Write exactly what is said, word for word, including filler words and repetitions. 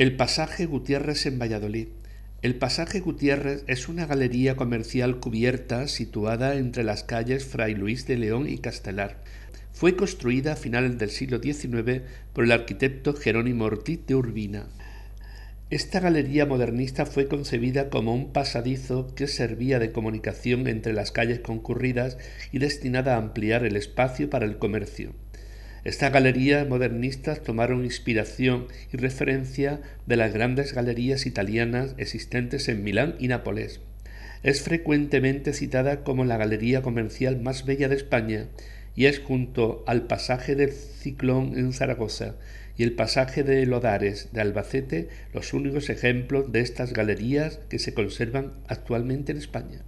El Pasaje Gutiérrez en Valladolid. El Pasaje Gutiérrez es una galería comercial cubierta situada entre las calles Fray Luis de León y Castelar. Fue construida a finales del siglo diecinueve por el arquitecto Jerónimo Ortiz de Urbina. Esta galería modernista fue concebida como un pasadizo que servía de comunicación entre las calles concurridas y destinada a ampliar el espacio para el comercio. Estas galerías modernistas tomaron inspiración y referencia de las grandes galerías italianas existentes en Milán y Nápoles. Es frecuentemente citada como la galería comercial más bella de España y es junto al Pasaje del Ciclón en Zaragoza y el Pasaje de Lodares de Albacete los únicos ejemplos de estas galerías que se conservan actualmente en España.